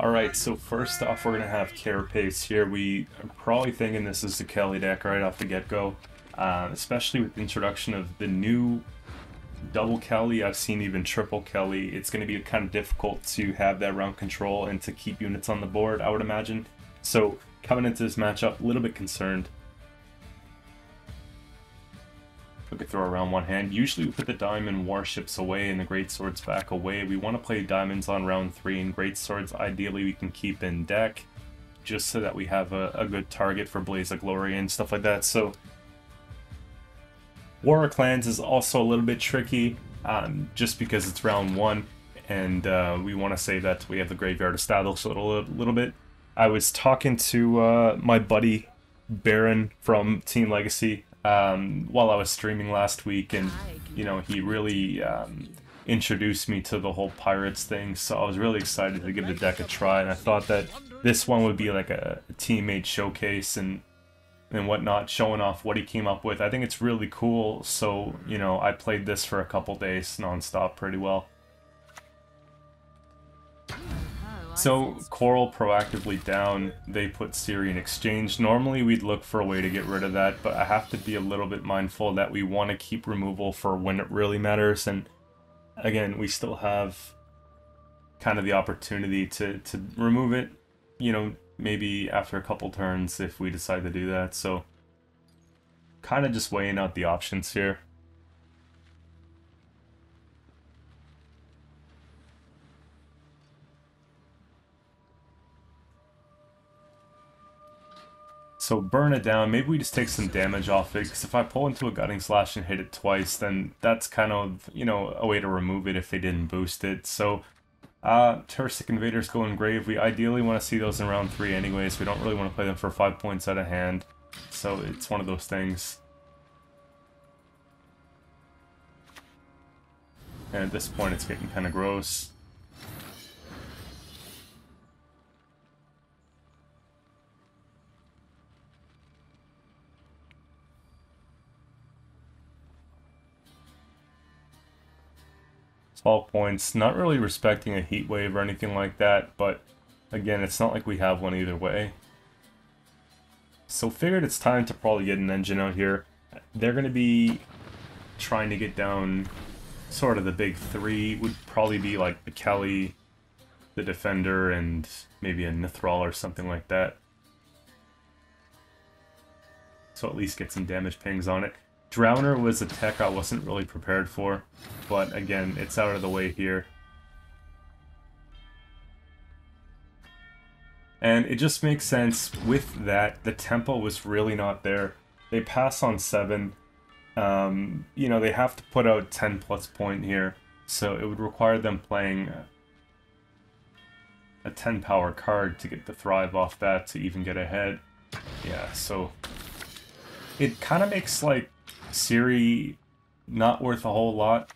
Alright, so first off, we're going to have Carapace here. We are probably thinking this is the Kelly deck right off the get-go, especially with the introduction of the new double Kelly. I've seen even triple Kelly. It's going to be kind of difficult to have that round control and to keep units on the board, I would imagine. So coming into this matchup, a little bit concerned. We could throw around one hand. Usually we put the diamond warships away and the great swords back away. We want to play diamonds on round 3 and great swords ideally we can keep in deck just so that we have a good target for Blaze of Glory and stuff like that. So War of Clans is also a little bit tricky just because it's round 1 and we want to save that till we have the graveyard established a little bit. I was talking to my buddy Baron from Team Legacy while I was streaming last week, and you know, he really introduced me to the whole pirates thing, so I was really excited to give the deck a try, and I thought that this one would be like a teammate showcase and whatnot, showing off what he came up with. I think it's really cool, so you know, I played this for a couple days non-stop pretty well. So Coral proactively down, they put Ciri in exchange. Normally we'd look for a way to get rid of that, but I have to be a little bit mindful that we want to keep removal for when it really matters, and again, we still have kind of the opportunity to remove it, you know, maybe after a couple turns if we decide to do that, so kind of just weighing out the options here. So burn it down, maybe we just take some damage off it, because if I pull into a Gutting Slash and hit it twice, then that's kind of, you know, a way to remove it if they didn't boost it. So, Terristic Invaders go in grave. We ideally want to see those in round 3 anyways. We don't really want to play them for 5 points out of hand, so it's one of those things. And at this point it's getting kind of gross. Points, not really respecting a heat wave or anything like that, but again, it's not like we have one either way. So figured it's time to probably get an engine out here. They're going to be trying to get down sort of the big three, would probably be like the Kelly, the Defender, and maybe a Nithral or something like that. So at least get some damage pings on it. Drowner was a tech I wasn't really prepared for, but again, it's out of the way here. And it just makes sense with that. The tempo was really not there. They pass on 7. You know, they have to put out 10 plus point here, so it would require them playing a 10 power card to get the Thrive off that to even get ahead. Yeah, so it kind of makes, like, Ciri not worth a whole lot,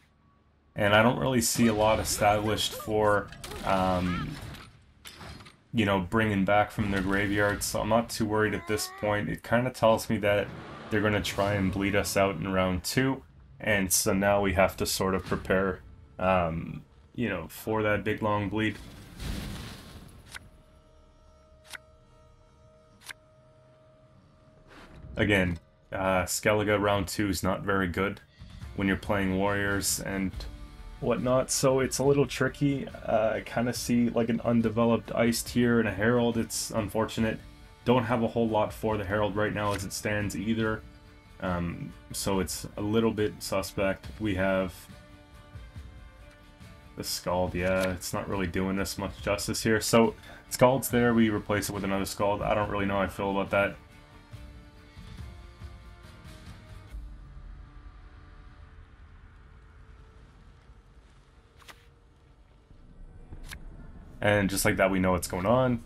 and I don't really see a lot established for, you know, bringing back from their graveyard, so I'm not too worried at this point. It kind of tells me that they're going to try and bleed us out in round 2, and so now we have to sort of prepare, you know, for that big long bleed. Again, Skellige round 2 is not very good when you're playing warriors and whatnot, so it's a little tricky. I kind of see like an undeveloped Iced here and a Herald. It's unfortunate. Don't have a whole lot for the Herald right now as it stands either, so it's a little bit suspect. We have the Scald. Yeah, it's not really doing us much justice here. So Scald's there. We replace it with another Scald. I don't really know how I feel about that. And just like that, we know what's going on.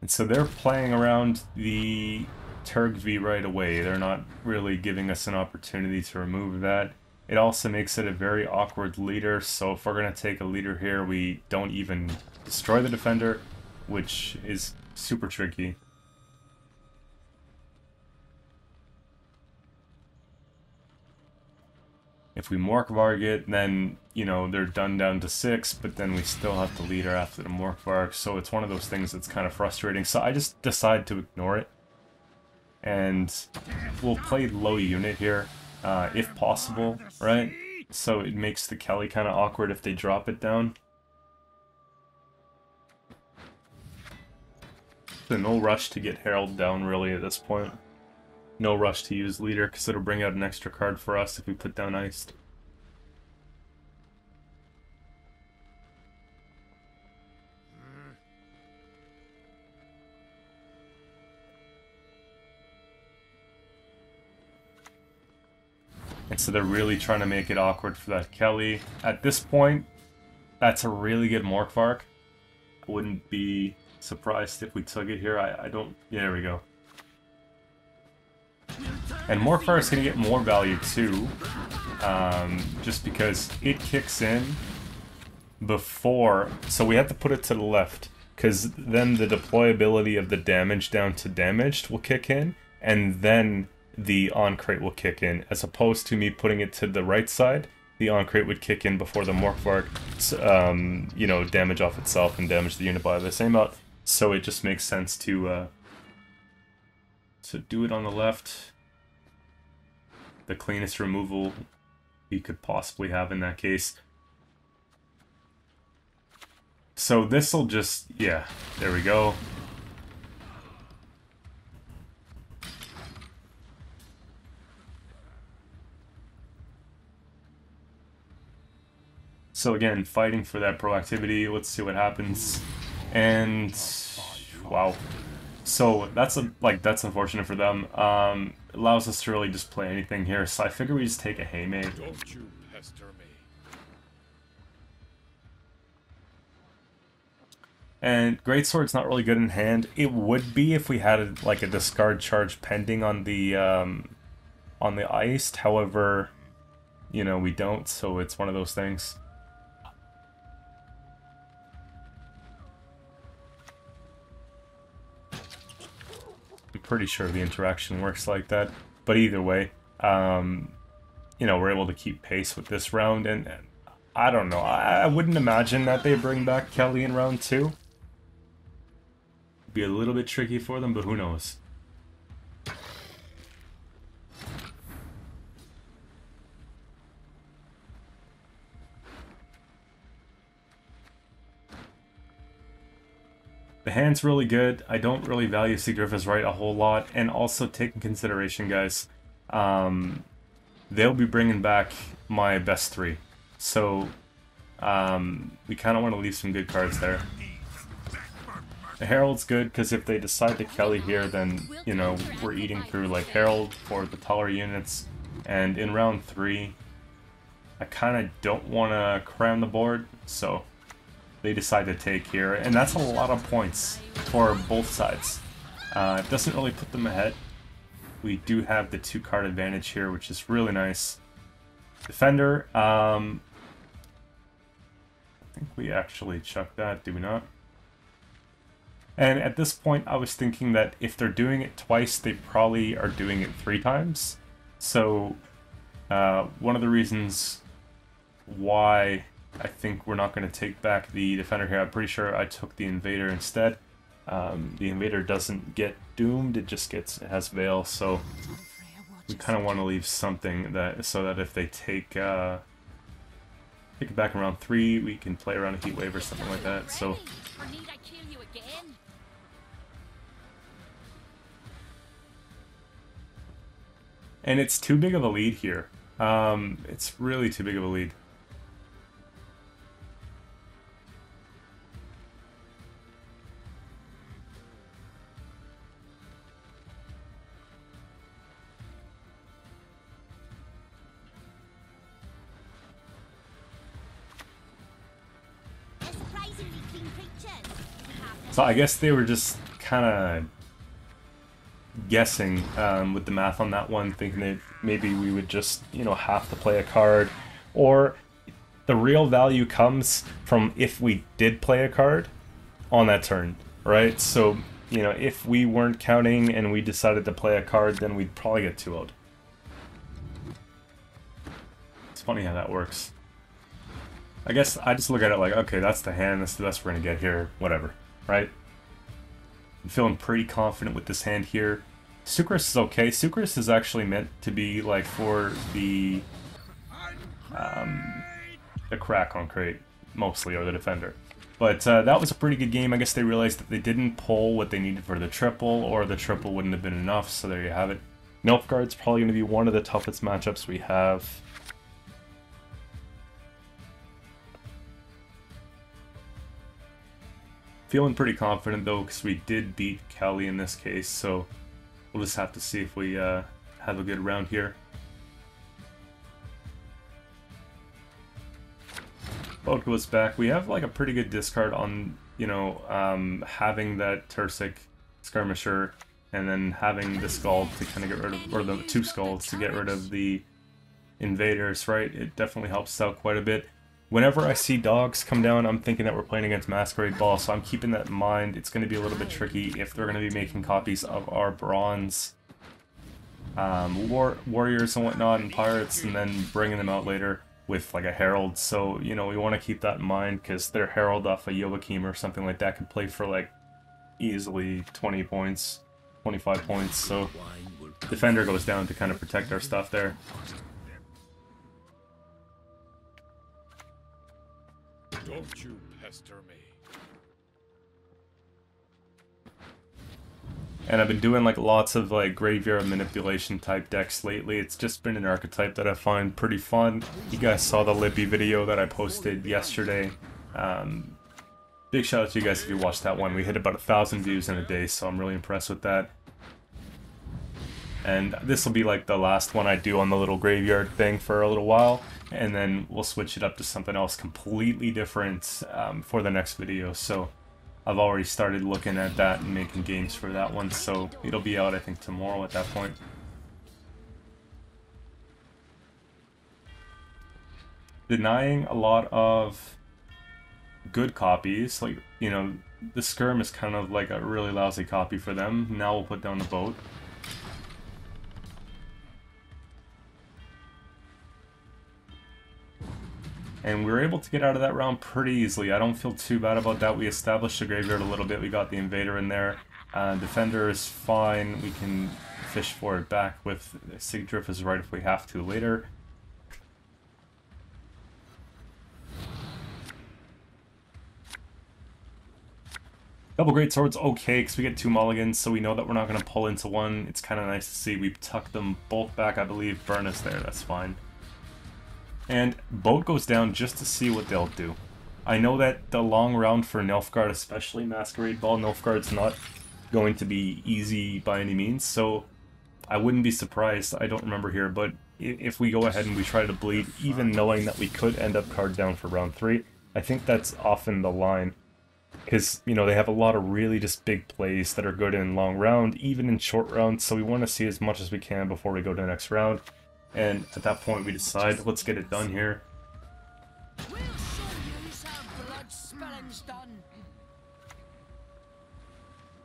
And so they're playing around the Turg V right away. They're not really giving us an opportunity to remove that. It also makes it a very awkward leader, so if we're going to take a leader here, we don't even destroy the Defender, which is super tricky. If we Morkvarg it, then, you know, they're done down to 6, but then we still have to leader after the Morkvarg, so it's one of those things that's kind of frustrating. So I just decide to ignore it, and we'll play low unit here, if possible, right? So it makes the Kelly kind of awkward if they drop it down. So no rush to get Herald down, really, at this point. No rush to use leader, because it'll bring out an extra card for us if we put down Iced. And so they're really trying to make it awkward for that Kelly. At this point, that's a really good Morkvarg. I wouldn't be surprised if we took it here. I don't... Yeah, there we go. And Morkvarg is going to get more value too, just because it kicks in before... So we have to put it to the left, because then the deployability of the damage down to damaged will kick in, and then the An Craite will kick in, as opposed to me putting it to the right side. The An Craite would kick in before the Morkvarg, you know, damage off itself and damage the unit by the same amount. So it just makes sense to do it on the left. The cleanest removal you could possibly have in that case. So this'll just, yeah, there we go. So again, fighting for that proactivity. Let's see what happens. And wow, so that's a, like, that's unfortunate for them. Allows us to really just play anything here. So I figure we just take a haymate. Don't you pester me. And Greatsword's not really good in hand. It would be if we had a, like a discard charge pending on the Iced. However, you know, we don't. So it's one of those things. Pretty sure the interaction works like that, but either way, you know, we're able to keep pace with this round, and I don't know, I wouldn't imagine that they bring back Kelly in round 2. It'd be a little bit tricky for them, but who knows. The hand's really good. I don't really value C. Griffith's right a whole lot. And also take in consideration, guys, they'll be bringing back my best 3. So we kind of want to leave some good cards there. The Herald's good, because if they decide to Kelly here, then, you know, we're eating through, like, Herald for the taller units. And in round 3, I kind of don't want to cram the board, so... They decide to take here, and that's a lot of points for both sides. It doesn't really put them ahead. We do have the 2-card advantage here, which is really nice. Defender, I think we actually chuck that, do we not? And at this point, I was thinking that if they're doing it twice, they probably are doing it 3 times. So, one of the reasons why... I think we're not going to take back the defender here. I'm pretty sure I took the invader instead. The invader doesn't get doomed; it just gets, it has veil. So we kind of want to leave something that so that if they take take it back in round 3, we can play around a heat wave or something like that. So. And it's too big of a lead here. It's really too big of a lead. So I guess they were just kind of guessing with the math on that one, thinking that maybe we would just, you know, have to play a card. Or the real value comes from if we did play a card on that turn, right? So, you know, if we weren't counting and we decided to play a card, then we'd probably get 2-0'd. funny how that works. I guess I just look at it like, okay, that's the hand, that's the best we're going to get here, whatever, right? I'm feeling pretty confident with this hand here. Sucrus is okay. Sucrus is actually meant to be, like, for the crack on crate, mostly, or the defender. But that was a pretty good game. I guess they realized that they didn't pull what they needed for the triple, or the triple wouldn't have been enough, so there you have it. Nilfgaard's probably going to be one of the toughest matchups we have. Feeling pretty confident, though, because we did beat Kelly in this case, so we'll just have to see if we have a good round here. Boat goes back. We have, like, a pretty good discard on, you know, having that Tuirseach Skirmisher and then having the Scald to kind of get rid of, or the two Scalds to get rid of the invaders, right? It definitely helps out quite a bit. Whenever I see dogs come down, I'm thinking that we're playing against Masquerade Ball, so I'm keeping that in mind. It's going to be a little bit tricky if they're going to be making copies of our bronze warriors and whatnot and pirates, and then bringing them out later with like a herald. So, you know, we want to keep that in mind, because their herald off a Joachim or something like that could play for like easily 20 points, 25 points. So defender goes down to kind of protect our stuff there. Don't you pester me. And I've been doing like lots of like graveyard manipulation type decks lately. It's just been an archetype that I find pretty fun. You guys saw the Lippy video that I posted yesterday. Big shout out to you guys if you watched that one. We hit about 1,000 views in a day, so I'm really impressed with that. And this will be like the last one I do on the little graveyard thing for a little while, and then we'll switch it up to something else completely different for the next video. So I've already started looking at that and making games for that one, so it'll be out I think tomorrow at that point. Denying a lot of good copies, like, you know, the Skirm is kind of like a really lousy copy for them. Now we'll put down the boat. And we were able to get out of that round pretty easily. I don't feel too bad about that. We established the graveyard a little bit. We got the invader in there. Defender is fine. We can fish for it back with Sigdriff is right if we have to later. Double great swords, okay, because we get two mulligans, so we know that we're not going to pull into one. It's kind of nice to see. We tucked them both back, I believe. Burn is there. That's fine. And boat goes down just to see what they'll do. I know that the long round for Nilfgaard, especially Masquerade Ball, Nilfgaard's not going to be easy by any means, so I wouldn't be surprised, I don't remember here, but if we go ahead and we try to bleed, even knowing that we could end up card down for round 3, I think that's often the line. Because, you know, they have a lot of really just big plays that are good in long round, even in short rounds, so we want to see as much as we can before we go to the next round. And at that point we decide, let's get it done here. We'll show you how blood spelling's done.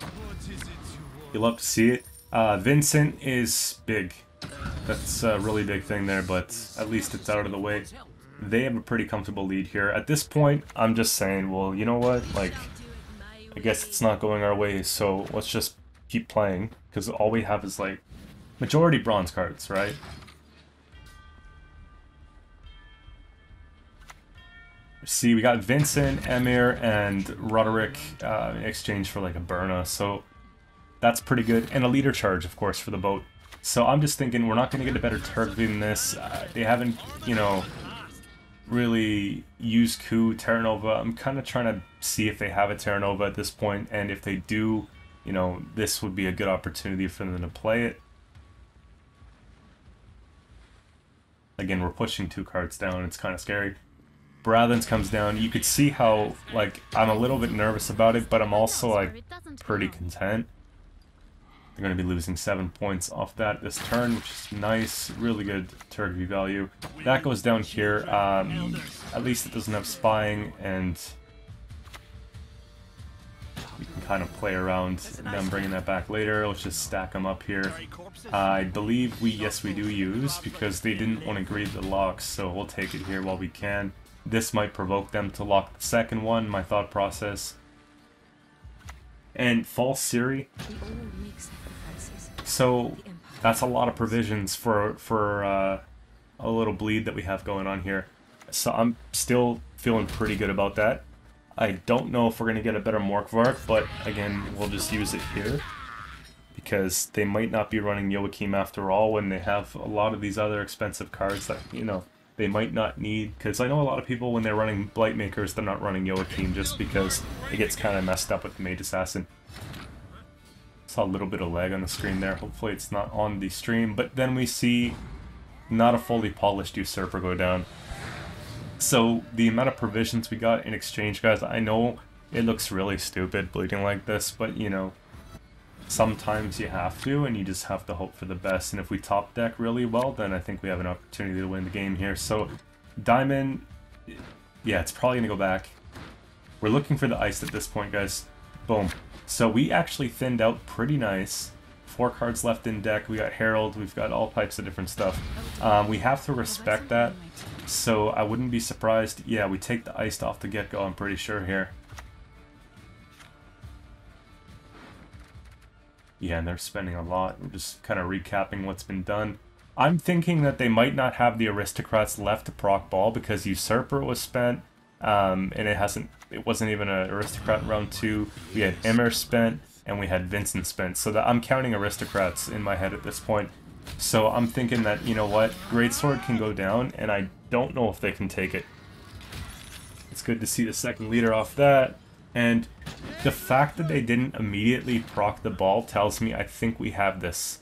What is it you love to see it. Vincent is big. That's a really big thing there, but at least it's out of the way. They have a pretty comfortable lead here. At this point, I'm just saying, well, you know what? Like, I guess it's not going our way, so let's just keep playing. Because all we have is, like, majority bronze cards, right? See, we got Vincent, Emir, and Roderick in exchange for, like, a Berna, so that's pretty good. And a leader charge, of course, for the boat. So I'm just thinking we're not going to get a better Turg V than this. They haven't, you know, really used Coup, Terranova. I'm kind of trying to see if they have a Terranova at this point, and if they do, you know, this would be a good opportunity for them to play it. Again, we're pushing two cards down. It's kind of scary. Braathens comes down. You could see how, like, I'm a little bit nervous about it, but I'm also, like, pretty content. They're going to be losing 7 points off that this turn, which is nice. Really good Turgvi value. That goes down here. At least it doesn't have spying, and we can kind of play around them bringing that back later. Let's just stack them up here. I believe we, yes, we do use, because they didn't want to grieve the locks, so we'll take it here while we can. This might provoke them to lock the second one, my thought process. And false Ciri. So that's a lot of provisions for a little bleed that we have going on here. So I'm still feeling pretty good about that. I don't know if we're going to get a better Morkvarg, but again, we'll just use it here. Because they might not be running Joachim after all when they have a lot of these other expensive cards that, you know, they might not need. Because I know a lot of people, when they're running Blightmakers, they're not running Joachim just because it gets kind of messed up with the Mage Assassin. Saw a little bit of lag on the screen there. Hopefully it's not on the stream. But then we see not a fully polished Usurper go down. So the amount of provisions we got in exchange, guys, I know it looks really stupid bleeding like this, but you know, sometimes you have to, and you just have to hope for the best. And if we top deck really well, then I think we have an opportunity to win the game here. So Diamond, yeah, it's probably going to go back. We're looking for the ice at this point, guys. Boom. So we actually thinned out pretty nice. 4 cards left in deck. We got Herald, we've got all types of different stuff. We have to respect that. So I wouldn't be surprised. Yeah, we take the ice off the get-go, I'm pretty sure here. Yeah, and they're spending a lot. We're just kind of recapping what's been done. I'm thinking that they might not have the Aristocrats left to proc ball because Usurper was spent, and it wasn't even an Aristocrat in round 2. We had Emmer spent, and we had Vincent spent. So that I'm counting Aristocrats in my head at this point. So I'm thinking that, you know what, Greatsword can go down, and I don't know if they can take it. It's good to see the second leader off that, and the fact that they didn't immediately proc the ball tells me I think we have this.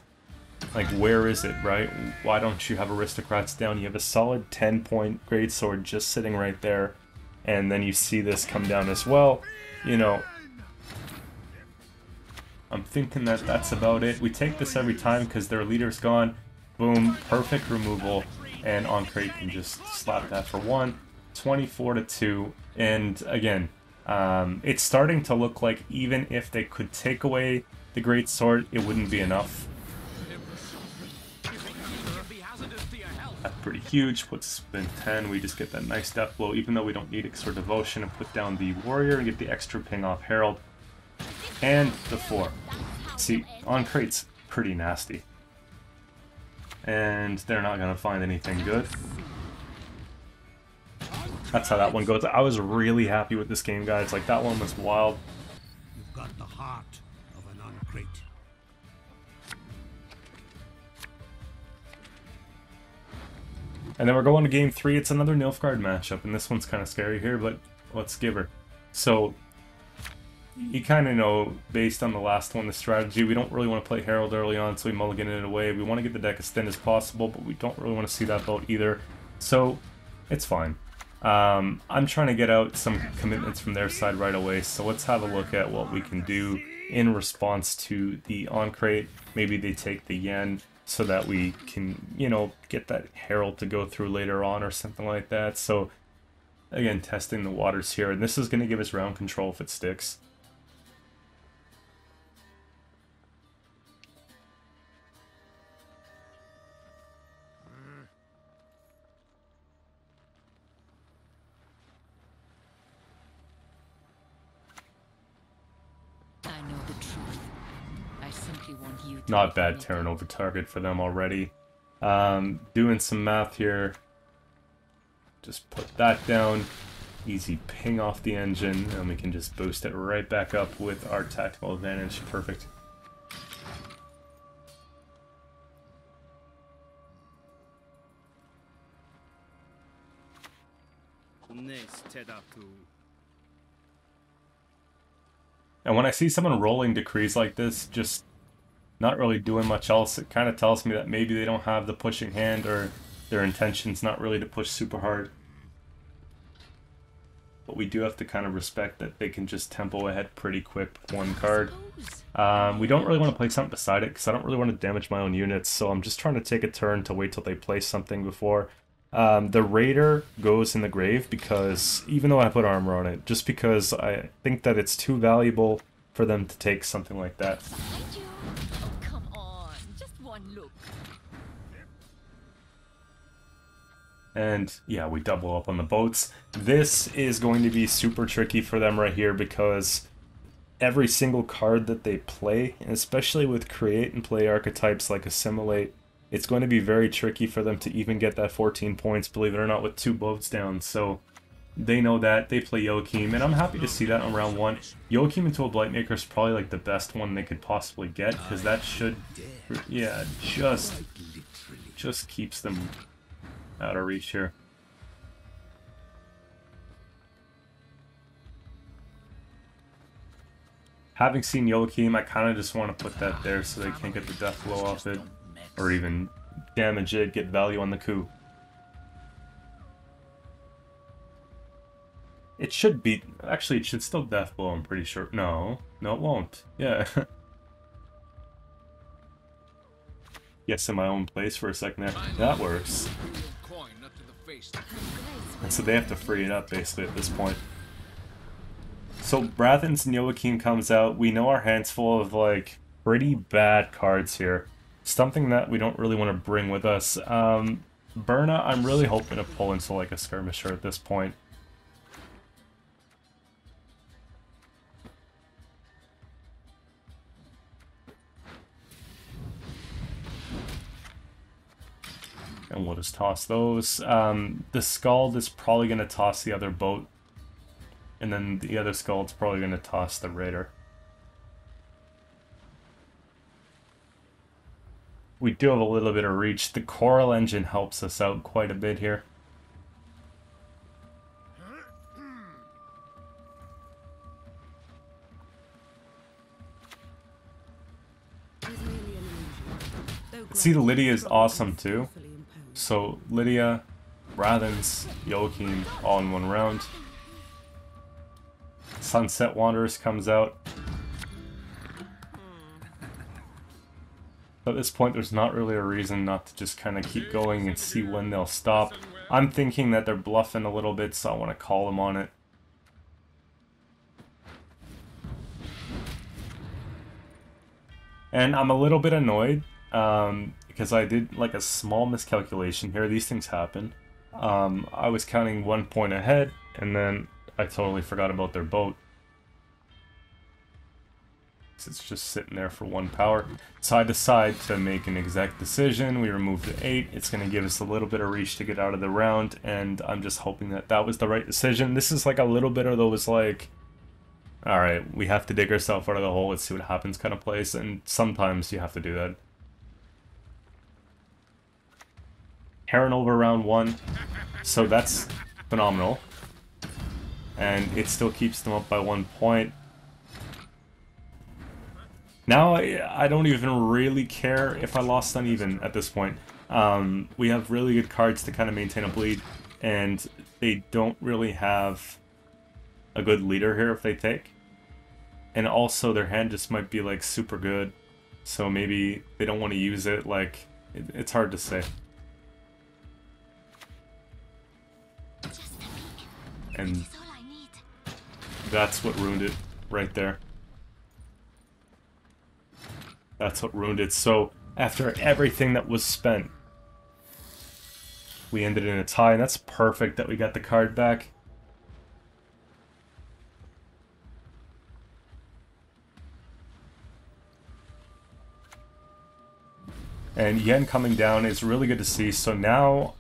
Like, where is it, right? Why don't you have Aristocrats down? You have a solid 10-point Greatsword just sitting right there, and then you see this come down as well. You know, I'm thinking that that's about it. We take this every time because their leader's gone. Boom, perfect removal, and An Craite can just slap that for 1. 24-2, and again, it's starting to look like even if they could take away the Greatsword, it wouldn't be enough. That's pretty huge. Puts spin 10. We just get that nice death blow, even though we don't need Exor Devotion, and put down the Warrior and get the extra ping off Herald. And the 4. See, An Craite's pretty nasty. And they're not going to find anything good. That's how that one goes. I was really happy with this game, guys. Like, that one was wild. You've got the heart of an An Craite. And then we're going to game 3. It's another Nilfgaard matchup, and this one's kind of scary here, but let's give her. So you kind of know, based on the last one, the strategy. We don't really want to play Herald early on, so we mulligan it away. We want to get the deck as thin as possible, but we don't really want to see that boat either. So, it's fine. I'm trying to get out some commitments from their side right away, so let's have a look at what we can do in response to the An Craite. Maybe they take the Yen so that we can, you know, get that Herald to go through later on or something like that. So, again, testing the waters here, and this is going to give us round control if it sticks. Not bad Terranova target for them already. Doing some math here. Just put that down. Easy ping off the engine, and we can just boost it right back up with our tactical advantage. Perfect. And when I see someone rolling decrees like this, just not really doing much else, it kind of tells me that maybe they don't have the pushing hand, or their intention's not really to push super hard. But we do have to kind of respect that they can just tempo ahead pretty quick with 1 card. We don't really want to play something beside it because I don't really want to damage my own units, so I'm just trying to take a turn to wait till they place something before. The Raider goes in the grave because, even though I put armor on it, just because I think that it's too valuable for them to take something like that. Oh, come on. Just one look. And yeah, we double up on the boats. This is going to be super tricky for them right here because every single card that they play, and especially with create and play archetypes like assimilate, it's going to be very tricky for them to even get that 14 points, believe it or not, with two boats down. So they know that. They play Joachim, and I'm happy to see that on round one. Joachim into a Blightmaker is probably like the best one they could possibly get, because that should, yeah, just keeps them out of reach here. Having seen Joachim, I kind of just want to put that there so they can't get the death blow off it, or even damage it, get value on the coup. It should be, actually it should still death blow, I'm pretty sure. No, no it won't. Yeah. Yes, in my own place for a second there. That works. And so they have to free it up basically at this point. So Braathens and Joachim comes out. We know our hand's full of like pretty bad cards here. Something that we don't really want to bring with us. Berna, I'm really hoping to pull into like a skirmisher at this point. And we'll just toss those. The Scald is probably going to toss the other boat. And then the other Scald's probably going to toss the Raider. We do have a little bit of reach. The Coral Engine helps us out quite a bit here. See, Lydia is awesome too. So Lydia, Braathens, Joachim, all in one round. Sunset Wanderers comes out. At this point, there's not really a reason not to just kind of keep going and see when they'll stop. I'm thinking that they're bluffing a little bit, so I want to call them on it. And I'm a little bit annoyed. Because I did like a small miscalculation here. These things happen. I was counting 1 point ahead, and then I totally forgot about their boat. So it's just sitting there for one power. So I decide to make an exact decision. We remove the 8. It's going to give us a little bit of reach to get out of the round, and I'm just hoping that that was the right decision. This is like a little bit of those like, all right, we have to dig ourselves out of the hole. Let's see what happens kind of place. And sometimes you have to do that. Heron over round one, so that's phenomenal, and it still keeps them up by 1 point. Now I don't even really care if I lost uneven at this point. We have really good cards to kind of maintain a bleed, and they don't really have a good leader here if they take, and also their hand just might be like super good, so maybe they don't want to use it. Like it's hard to say. And that's what ruined it right there. That's what ruined it. So after everything that was spent, we ended in a tie, and that's perfect that we got the card back. And Yen coming down is really good to see. So now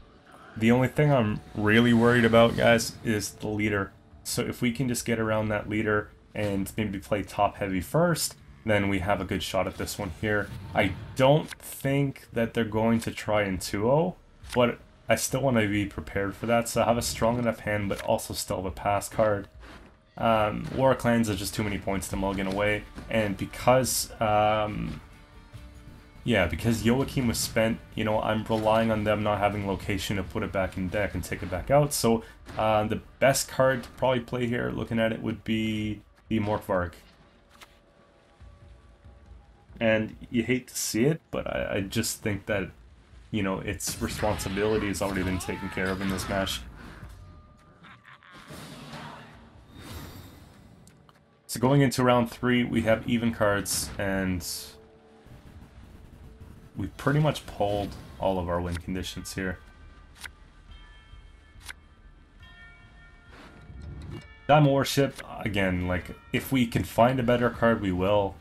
the only thing I'm really worried about, guys, is the leader. So if we can just get around that leader and maybe play top heavy first, then we have a good shot at this one here. I don't think that they're going to try in 2-0, but I still want to be prepared for that. So I have a strong enough hand, but also still have a pass card. War of Clans is just too many points to mulligan away. And because because Joachim was spent, you know, I'm relying on them not having location to put it back in deck and take it back out. So the best card to probably play here, looking at it, would be the Morkvarg. And you hate to see it, but I just think that, you know, its responsibility has already been taken care of in this match. So going into round 3, we have even cards, and we pretty much pulled all of our win conditions here. Diamond Warship, again, like, if we can find a better card, we will.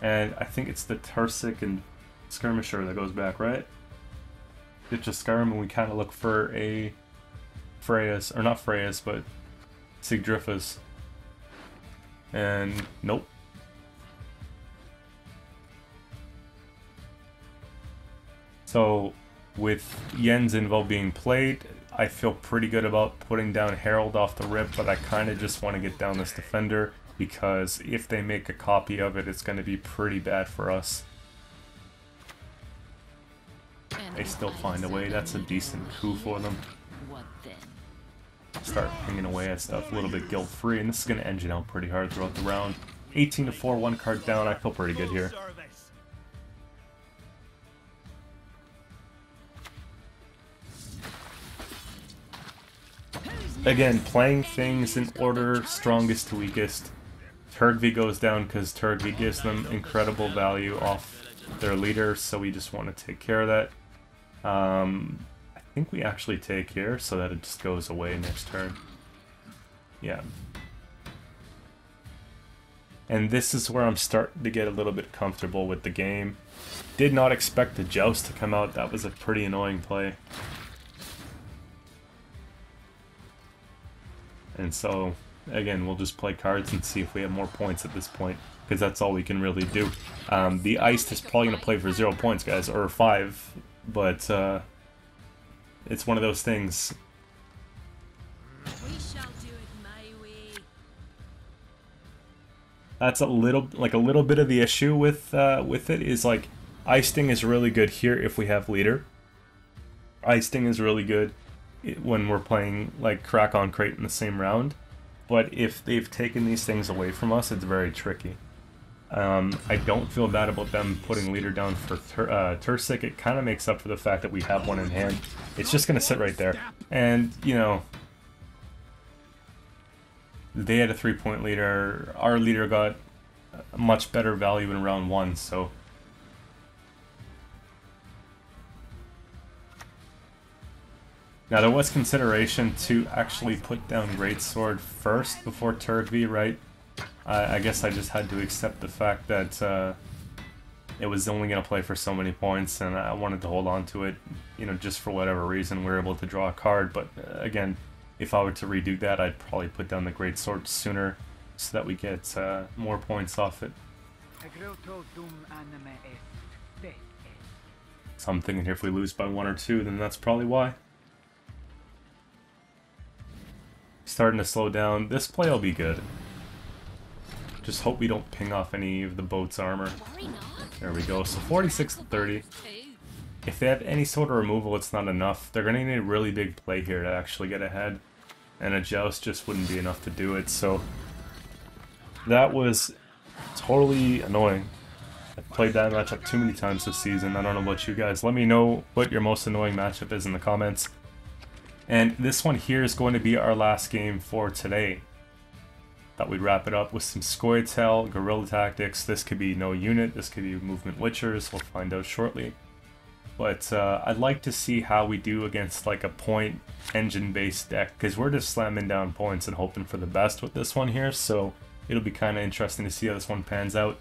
And I think it's the Tuirseach and Skirmisher that goes back, right? Ditch a Skirm, and we kind of look for a Freya's, or not Freya's, but Sigdriffa's. And nope. So, with Yen's Invo being played, I feel pretty good about putting down Herald off the rip, but I kind of just want to get down this Defender, because if they make a copy of it, it's going to be pretty bad for us. They still find a way. That's a decent coup for them. Start pinging away at stuff a little bit guilt-free, and this is going to engine out pretty hard throughout the round. 18 to 4, one card down. I feel pretty good here. Again, playing things in order, strongest to weakest. Turgvi goes down because Turgvi gives them incredible value off their leader, so we just want to take care of that. I think we actually take here, so that it just goes away next turn. Yeah. And this is where I'm starting to get a little bit comfortable with the game. Did not expect the Joust to come out. That was a pretty annoying play. And so, again, we'll just play cards and see if we have more points at this point, because that's all we can really do. The Ice is probably going to play for 0 points, guys, or 5, but it's one of those things. We shall do it my way. That's a little bit of the issue with it is, like, Icing is really good here if we have leader. Icing is really good when we're playing like Crack on Crate in the same round, but if they've taken these things away from us, it's very tricky. I don't feel bad about them putting leader down for Tuirseach. It kind of makes up for the fact that we have one in hand. It's just going to sit right there, and you know, they had a 3-point leader. Our leader got much better value in round 1, so now there was consideration to actually put down Greatsword first before Turgvi, right? I guess I just had to accept the fact that it was only going to play for so many points, and I wanted to hold on to it, you know, just for whatever reason. We were able to draw a card, but again, if I were to redo that, I'd probably put down the Greatsword sooner so that we get more points off it. So I'm thinking here, if we lose by 1 or 2, then that's probably why. Starting to slow down. This play will be good. Just hope we don't ping off any of the boat's armor. There we go. So 46 to 30. If they have any sort of removal, it's not enough. They're going to need a really big play here to actually get ahead. And a Joust just wouldn't be enough to do it. So that was totally annoying. I've played that matchup too many times this season. I don't know about you guys. Let me know what your most annoying matchup is in the comments. And this one here is going to be our last game for today. Thought we'd wrap it up with some Scoia'tael, Guerrilla Tactics. This could be no unit, this could be Movement Witchers, we'll find out shortly. But I'd like to see how we do against like a point engine-based deck, because we're just slamming down points and hoping for the best with this one here, so it'll be kind of interesting to see how this one pans out.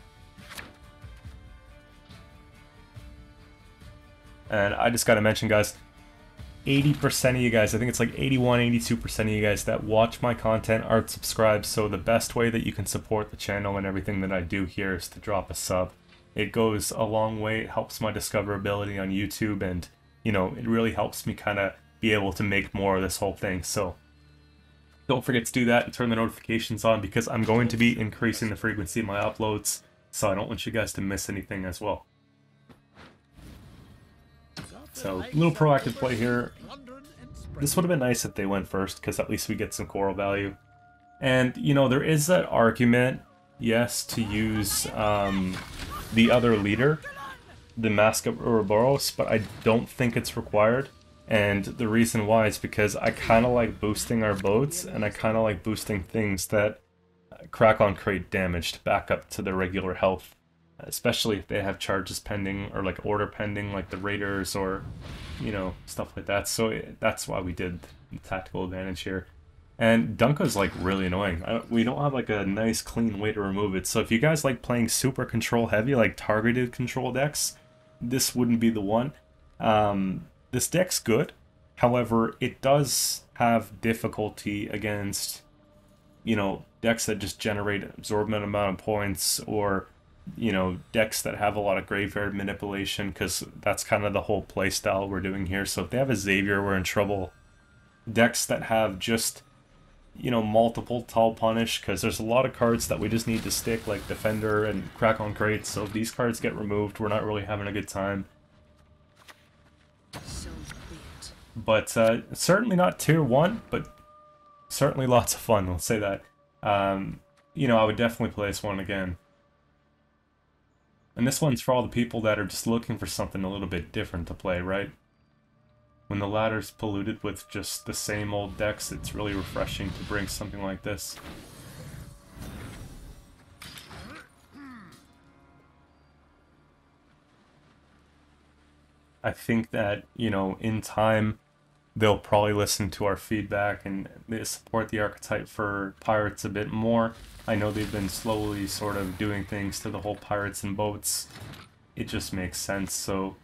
And I just gotta mention, guys, 80% of you guys, I think it's like 82% of you guys that watch my content aren't subscribed, so the best way that you can support the channel and everything that I do here is to drop a sub. It goes a long way, it helps my discoverability on YouTube, and, you know, it really helps me kind of be able to make more of this whole thing, so don't forget to do that and turn the notifications on, because I'm going to be increasing the frequency of my uploads, so I don't want you guys to miss anything as well. So, a little proactive play here. This would have been nice if they went first, because at least we get some coral value. And, you know, there is that argument, yes, to use the other leader, the Mask of Ouroboros, but I don't think it's required. And the reason why is because I kind of like boosting our boats, and I kind of like boosting things that crack on crate damaged back up to their regular health, especially if they have charges pending or like order pending, like the raiders or, you know, stuff like that. So that's why we did the tactical advantage here. And Dunka's like really annoying. We don't have like a nice clean way to remove it. So if you guys like playing super control heavy, like targeted control decks, this wouldn't be the one. This deck's good. However, it does have difficulty against, you know, decks that just generate an absorbent amount of points, or, you know, decks that have a lot of graveyard manipulation, because that's kind of the whole playstyle we're doing here. So if they have a Xavier, we're in trouble. Decks that have just, you know, multiple Tal Punish, because there's a lot of cards that we just need to stick, like Defender and Crack on Crate. So if these cards get removed, we're not really having a good time. But certainly not tier 1, but certainly lots of fun, we'll say that. You know, I would definitely play this one again. And this one's for all the people that are just looking for something a little bit different to play, right? When the ladder's polluted with just the same old decks, it's really refreshing to bring something like this. I think that, you know, in time, they'll probably listen to our feedback and support the archetype for pirates a bit more. I know they've been slowly sort of doing things to the whole pirates and boats. It just makes sense, so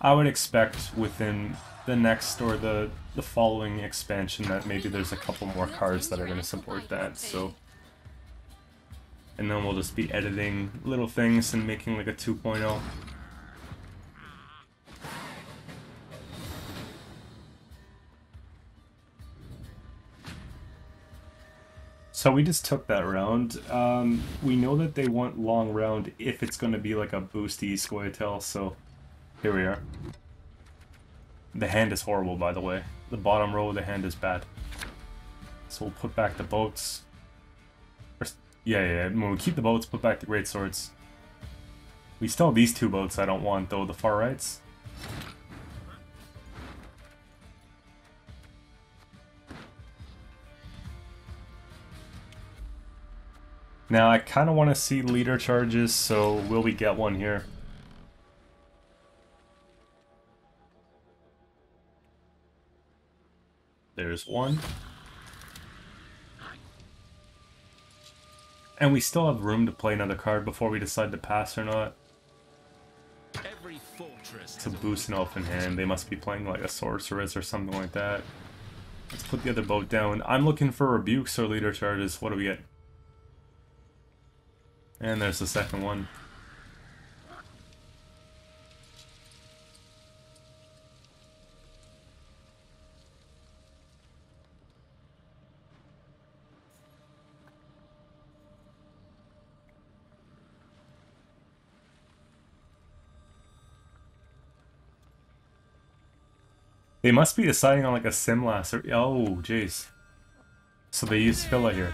I would expect within the next or the following expansion that maybe there's a couple more cards that are going to support that, so. And then we'll just be editing little things and making like a 2.0. So we just took that round. We know that they want long round if it's going to be like a boosty Scoia'tael, so here we are. The hand is horrible, by the way. The bottom row of the hand is bad. So we'll put back the boats. Yeah. When we keep the boats, put back the great swords. We still have these two boats I don't want, though, the far rights. Now, I kind of want to see leader charges, so will we get one here? There's one. And we still have room to play another card before we decide to pass or not. To boost an elf in hand, they must be playing like a sorceress or something like that. Let's put the other boat down. I'm looking for rebukes or leader charges. What do we get? And there's the second one. They must be deciding on like a Simlas or... Oh, jeez. So they use Fila here.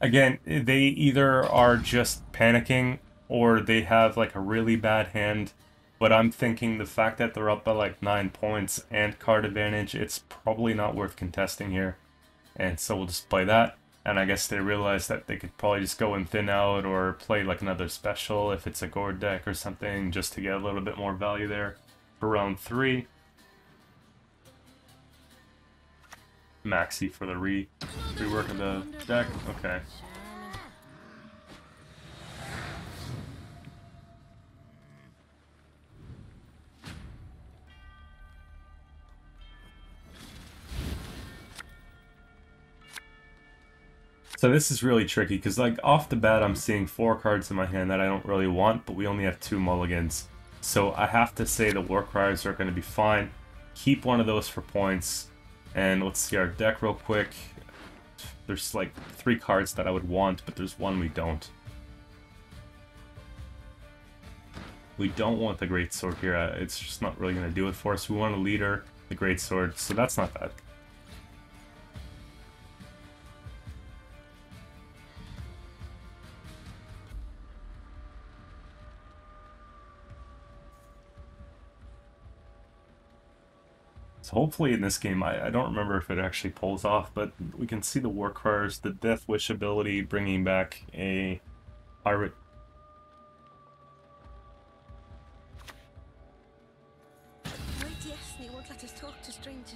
Again, they either are just panicking or they have like a really bad hand, but I'm thinking the fact that they're up by like 9 points and card advantage, it's probably not worth contesting here. And so we'll just play that, and I guess they realize that they could probably just go and thin out or play like another special if it's a gourd deck or something, just to get a little bit more value there for round 3. Maxi for the rework of the deck. Okay. So this is really tricky because, like, off the bat, I'm seeing 4 cards in my hand that I don't really want, but we only have 2 mulligans. So I have to say the War Criers are going to be fine. Keep one of those for points. And let's see our deck real quick. There's like 3 cards that I would want, but there's one we don't. We don't want the Greatsword here. It's just not really going to do it for us. We want a leader, the Greatsword, so that's not bad. So hopefully in this game, I don't remember if it actually pulls off, but we can see the War Criers, the Death Wish ability, bringing back a pirate. Yes, they won't let us talk to strangers.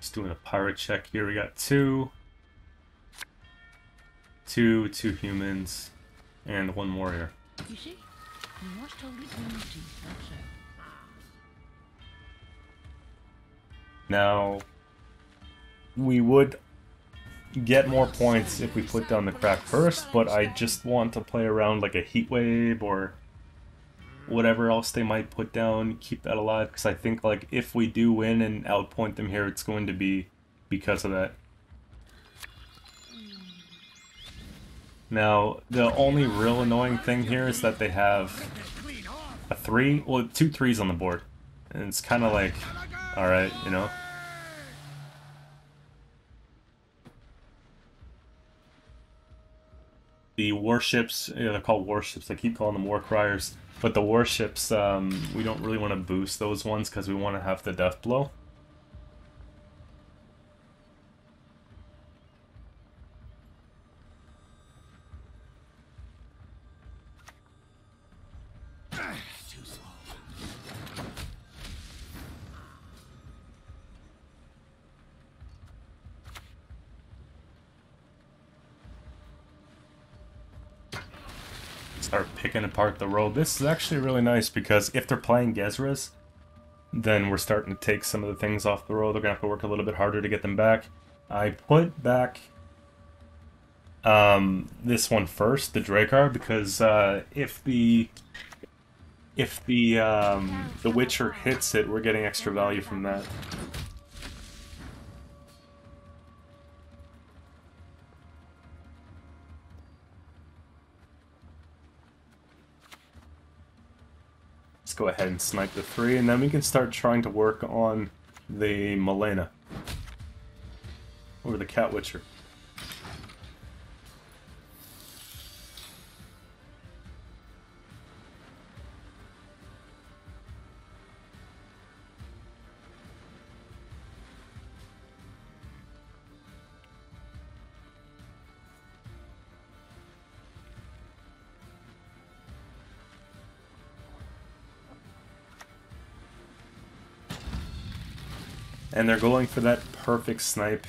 Just doing a pirate check here. We got two humans, and one warrior. You see? You must only community, that's it. Now, we would get more points if we put down the crack first, but I just want to play around like a heat wave or whatever else they might put down, keep that alive, because I think like if we do win and outpoint them here, it's going to be because of that. Now, the only real annoying thing here is that they have a 3, well, 2 3s on the board. And it's kind of like, alright, you know. The warships, you know, they're called warships, I keep calling them War Criers. But the warships, we don't really want to boost those ones because we want to have the death blow. Picking apart the road. This is actually really nice because if they're playing Gezras, then we're starting to take some of the things off the road. They're gonna have to work a little bit harder to get them back. I put back this one first, the Drakkar, because if the Witcher hits it, we're getting extra value from that. Go ahead and snipe the 3, and then we can start trying to work on the Malena or the Cat Witcher. And they're going for that perfect snipe.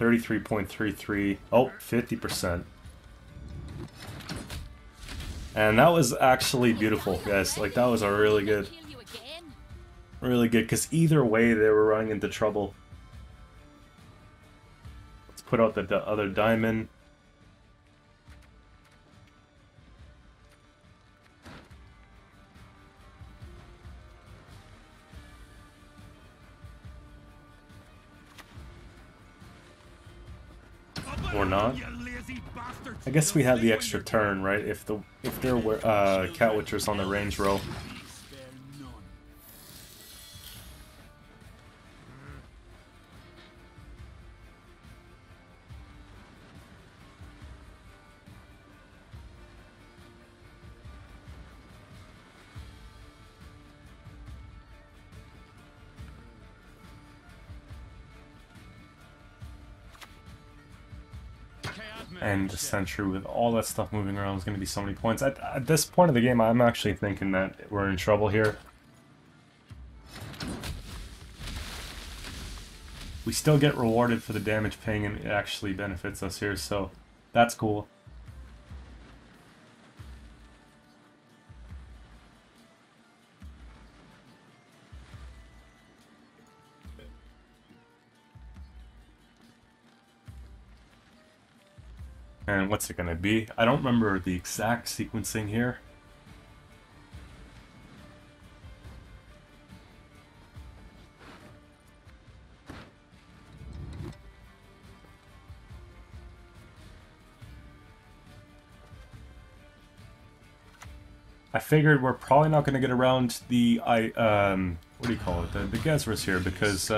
33.33. Oh, 50%. And that was actually beautiful, guys. Like, that was a really good... really good, because either way they were running into trouble. Let's put out the other diamond. Or not. I guess we have the extra turn, right? If there were Cat Witchers on the range row. And the Sentry with all that stuff moving around is going to be so many points. At this point of the game, I'm actually thinking that we're in trouble here. We still get rewarded for the damage ping, and it actually benefits us here, so that's cool. And what's it gonna be? I don't remember the exact sequencing here. I figured we're probably not gonna get around the what do you call it? The Gezras here, because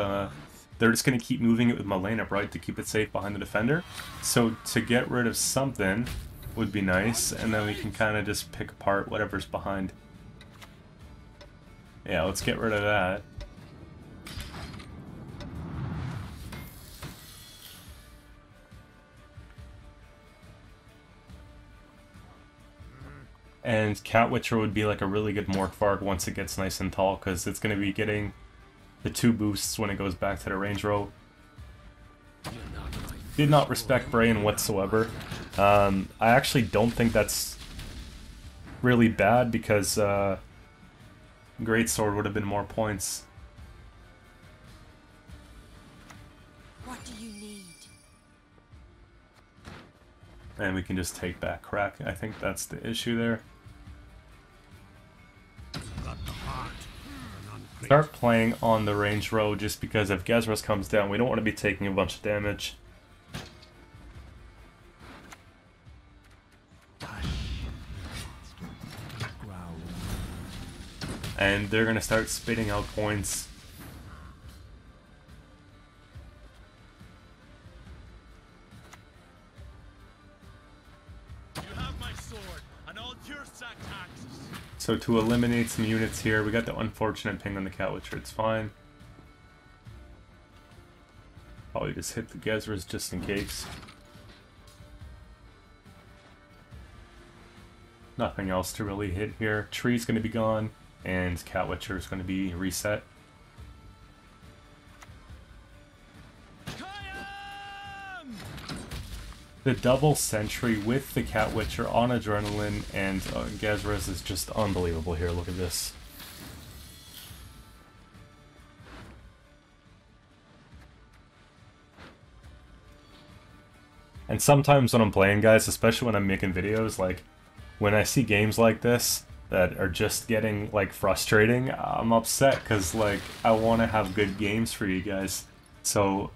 they're just going to keep moving it with Malena up, right, to keep it safe behind the defender. So to get rid of something would be nice, and then we can kind of just pick apart whatever's behind. Yeah, let's get rid of that. And Cat Witcher would be like a really good Morkvarg once it gets nice and tall, because it's going to be getting the 2 boosts when it goes back to the range roll. Did not respect Brain whatsoever. I actually don't think that's really bad, because Greatsword would have been more points. What do you need? And we can just take back Crack. I think that's the issue there. Start playing on the range row, just because if Gezras comes down, we don't want to be taking a bunch of damage. And they're going to start spitting out points. You have my sword, and all Tuirseach axes. So to eliminate some units here, we got the unfortunate ping on the Cat Witcher, it's fine. Probably just hit the Gezras just in case. Nothing else to really hit here. Tree's going to be gone. And Cat Witcher is going to be reset. The double sentry with the Cat Witcher on Adrenaline and Gezras is just unbelievable here. Look at this. And sometimes when I'm playing, guys, especially when I'm making videos, like when I see games like this that are just getting, like, frustrating, I'm upset, because, like, I want to have good games for you guys. So,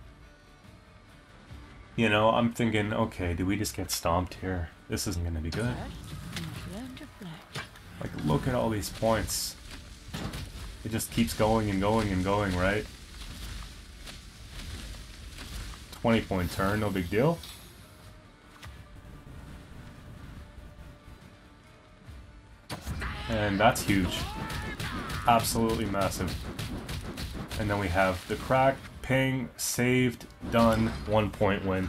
you know, I'm thinking, okay, do we just get stomped here? This isn't going to be good. Like, look at all these points. It just keeps going and going and going, right? 20-point turn, no big deal. And that's huge. Absolutely massive. And then we have the Crack, ping, saved, done, 1-point win.